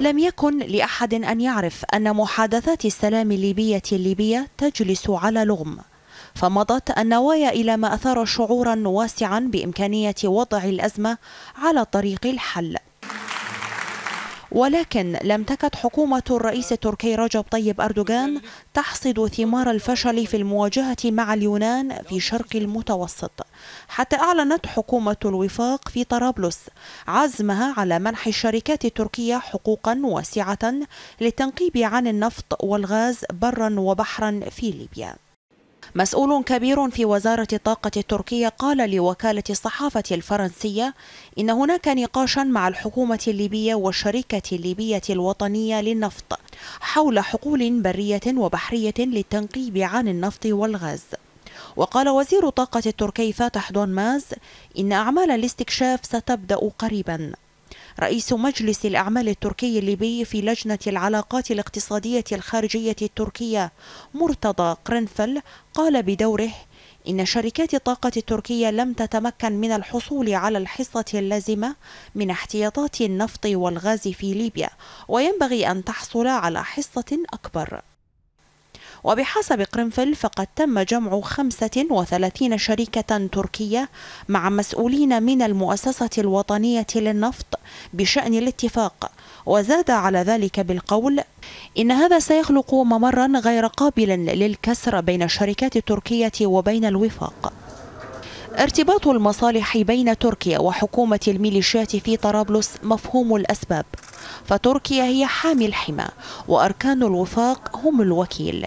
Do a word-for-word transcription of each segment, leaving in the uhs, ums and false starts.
لم يكن لأحد أن يعرف أن محادثات السلام الليبية الليبية تجلس على لغم، فمضت النوايا إلى ما أثار شعورا واسعا بإمكانية وضع الأزمة على طريق الحل. ولكن لم تكد حكومة الرئيس التركي رجب طيب أردوغان تحصد ثمار الفشل في المواجهة مع اليونان في شرق المتوسط، حتى أعلنت حكومة الوفاق في طرابلس عزمها على منح الشركات التركية حقوقا واسعة للتنقيب عن النفط والغاز برا وبحرا في ليبيا. مسؤول كبير في وزارة الطاقة التركية قال لوكالة الصحافة الفرنسية إن هناك نقاشا مع الحكومة الليبية والشركة الليبية الوطنية للنفط حول حقول برية وبحرية للتنقيب عن النفط والغاز. وقال وزير الطاقة التركي فاتح دونماز إن أعمال الاستكشاف ستبدأ قريبا. رئيس مجلس الأعمال التركي الليبي في لجنة العلاقات الاقتصادية الخارجية التركية مرتضى قرنفل قال بدوره إن شركات الطاقة التركية لم تتمكن من الحصول على الحصة اللازمة من احتياطات النفط والغاز في ليبيا، وينبغي أن تحصل على حصة أكبر. وبحسب قرنفل فقد تم جمع خمسة وثلاثين شركة تركية مع مسؤولين من المؤسسة الوطنية للنفط بشأن الاتفاق، وزاد على ذلك بالقول إن هذا سيخلق ممرا غير قابل للكسر بين الشركات التركية وبين الوفاق. ارتباط المصالح بين تركيا وحكومة الميليشيات في طرابلس مفهوم الأسباب، فتركيا هي حامي الحمى وأركان الوفاق هم الوكيل،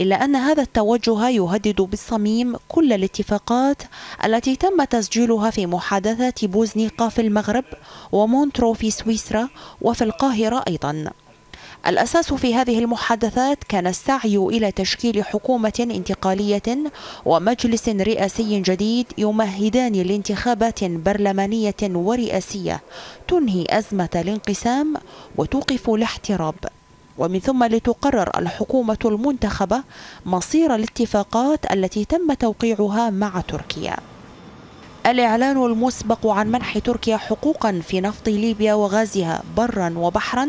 إلا أن هذا التوجه يهدد بالصميم كل الاتفاقات التي تم تسجيلها في محادثات بوزنيقة في المغرب ومونترو في سويسرا وفي القاهرة أيضا. الأساس في هذه المحادثات كان السعي إلى تشكيل حكومة انتقالية ومجلس رئاسي جديد يمهدان لانتخابات برلمانية ورئاسية تنهي أزمة الانقسام وتوقف الاحتراب، ومن ثم لتقرر الحكومة المنتخبة مصير الاتفاقات التي تم توقيعها مع تركيا. الإعلان المسبق عن منح تركيا حقوقا في نفط ليبيا وغازها برا وبحرا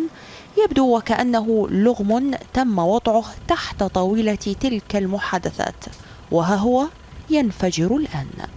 يبدو وكأنه لغم تم وضعه تحت طاولة تلك المحادثات، وها هو ينفجر الآن.